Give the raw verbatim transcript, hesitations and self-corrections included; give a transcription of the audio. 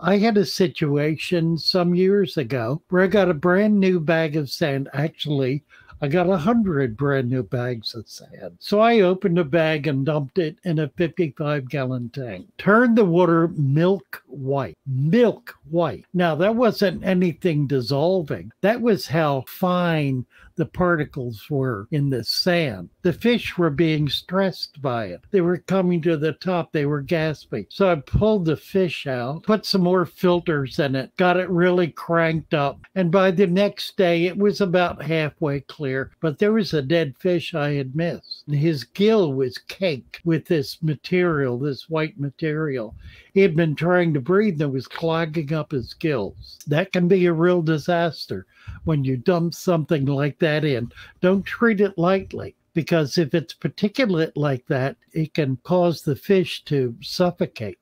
I had a situation some years ago where I got a brand new bag of sand. Actually, I got a hundred brand new bags of sand. So I opened a bag and dumped it in a fifty-five gallon tank. Turned the water milk white, milk white. Now that wasn't anything dissolving. That was how fine the particles were in the sand. The fish were being stressed by it. They were coming to the top. They were gasping. So I pulled the fish out, put some more filters in it, got it really cranked up. And by the next day, it was about halfway clear. But there was a dead fish I had missed. His gill was caked with this material, this white material. He had been trying to breathe and it was clogging up his gills. That can be a real disaster when you dump something like that in. Don't treat it lightly, because if it's particulate like that, it can cause the fish to suffocate.